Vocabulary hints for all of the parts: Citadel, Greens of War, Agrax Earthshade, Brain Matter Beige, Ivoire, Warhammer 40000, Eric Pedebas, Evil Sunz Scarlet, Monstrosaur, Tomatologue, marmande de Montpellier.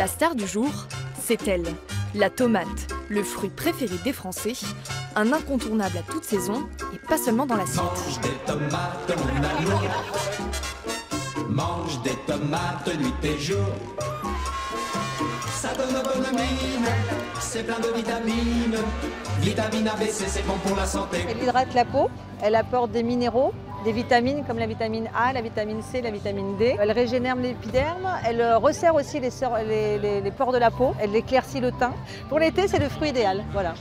La star du jour, c'est elle, la tomate, le fruit préféré des Français, un incontournable à toute saison et pas seulement dans l'assiette. Mange des tomates, mon amour. Mange des tomates nuit et jour. Ça donne bonne mine, c'est plein de vitamines. Vitamine ABC, c'est bon pour la santé. Elle hydrate la peau, elle apporte des minéraux, des vitamines comme la vitamine A, la vitamine C, la vitamine D. Elle régénère l'épiderme, elle resserre aussi les pores de la peau, elle éclaircit le teint. Pour l'été, c'est le fruit idéal. Voilà.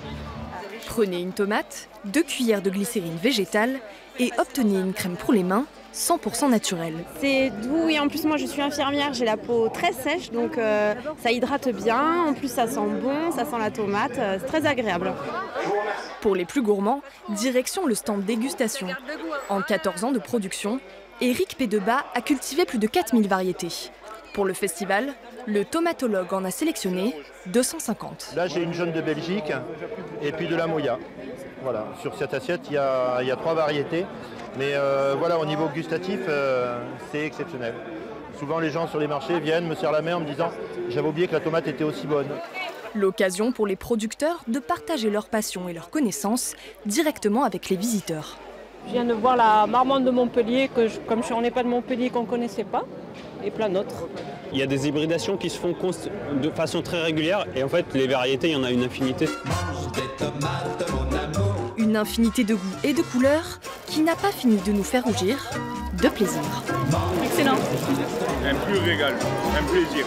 Prenez une tomate, 2 cuillères de glycérine végétale et obtenez une crème pour les mains 100% naturelle. C'est doux et en plus moi je suis infirmière, j'ai la peau très sèche donc ça hydrate bien, en plus ça sent bon, ça sent la tomate, c'est très agréable. Pour les plus gourmands, direction le stand dégustation. En 14 ans de production, Eric Pedebas a cultivé plus de 4000 variétés. Pour le festival, le tomatologue en a sélectionné 250. Là j'ai une jaune de Belgique et puis de la Moya. Voilà, sur cette assiette il y a 3 variétés. Mais voilà, au niveau gustatif, c'est exceptionnel. Souvent, les gens sur les marchés viennent, me serrent la main en me disant « j'avais oublié que la tomate était aussi bonne ». L'occasion pour les producteurs de partager leur passion et leurs connaissances directement avec les visiteurs. Je viens de voir la marmande de Montpellier, comme on n'est pas de Montpellier, qu'on ne connaissait pas, et plein d'autres. Il y a des hybridations qui se font de façon très régulière, et en fait, les variétés, il y en a une infinité. Mange des tomates, mon amour. Une infinité de goûts et de couleurs qui n'a pas fini de nous faire rougir de plaisir. Excellent. Un pur régal, un plaisir.